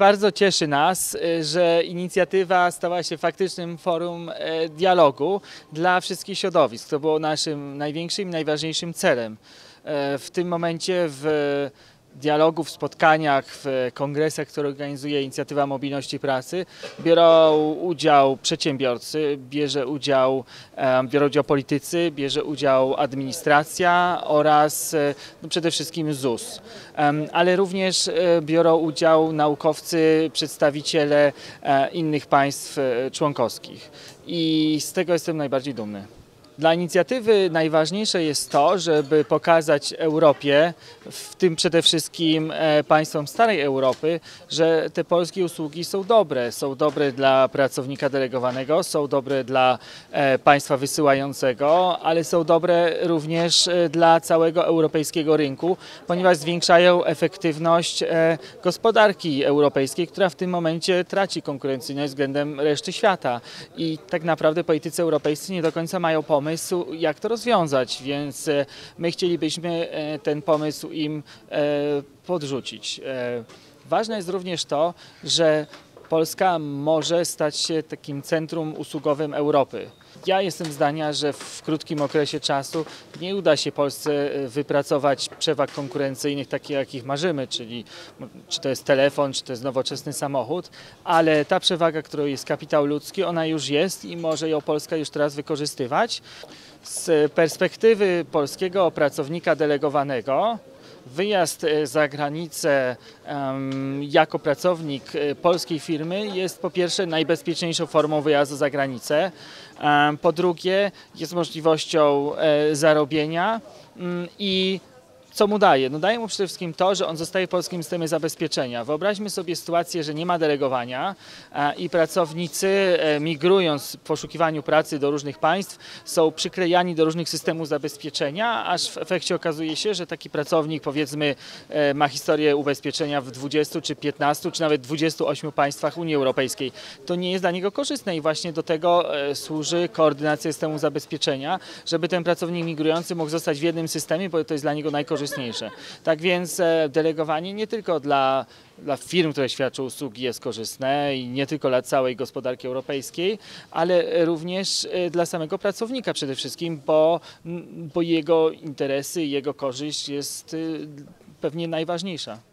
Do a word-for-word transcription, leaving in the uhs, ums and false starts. Bardzo cieszy nas, że inicjatywa stała się faktycznym forum dialogu dla wszystkich środowisk. To było naszym największym i najważniejszym celem. W tym momencie w dialogu, w spotkaniach, w kongresach, które organizuje Inicjatywa Mobilności Pracy, biorą udział przedsiębiorcy, bierze udział, biorą udział politycy, bierze udział administracja oraz no przede wszystkim ZUS, ale również biorą udział naukowcy, przedstawiciele innych państw członkowskich i z tego jestem najbardziej dumny. Dla inicjatywy najważniejsze jest to, żeby pokazać Europie, w tym przede wszystkim państwom starej Europy, że te polskie usługi są dobre. Są dobre dla pracownika delegowanego, są dobre dla państwa wysyłającego, ale są dobre również dla całego europejskiego rynku, ponieważ zwiększają efektywność gospodarki europejskiej, która w tym momencie traci konkurencyjność względem reszty świata. I tak naprawdę politycy europejscy nie do końca mają pomysł, jak to rozwiązać, więc my chcielibyśmy ten pomysł im podrzucić. Ważne jest również to, że Polska może stać się takim centrum usługowym Europy. Ja jestem zdania, że w krótkim okresie czasu nie uda się Polsce wypracować przewag konkurencyjnych takich, jakich marzymy, czyli czy to jest telefon, czy to jest nowoczesny samochód, ale ta przewaga, którą jest kapitał ludzki, ona już jest i może ją Polska już teraz wykorzystywać. Z perspektywy polskiego pracownika delegowanego, wyjazd za granicę jako pracownik polskiej firmy jest po pierwsze najbezpieczniejszą formą wyjazdu za granicę, po drugie jest możliwością zarobienia i co mu daje? No daje mu przede wszystkim to, że on zostaje w polskim systemie zabezpieczenia. Wyobraźmy sobie sytuację, że nie ma delegowania i pracownicy migrując w poszukiwaniu pracy do różnych państw są przyklejani do różnych systemów zabezpieczenia, aż w efekcie okazuje się, że taki pracownik powiedzmy ma historię ubezpieczenia w dwudziestu czy piętnastu czy nawet dwudziestu ośmiu państwach Unii Europejskiej. To nie jest dla niego korzystne i właśnie do tego służy koordynacja systemu zabezpieczenia, żeby ten pracownik migrujący mógł zostać w jednym systemie, bo to jest dla niego najkorzystniejsze. Tak więc delegowanie nie tylko dla, dla firm, które świadczą usługi jest korzystne i nie tylko dla całej gospodarki europejskiej, ale również dla samego pracownika przede wszystkim, bo, bo jego interesy, jego korzyść jest pewnie najważniejsza.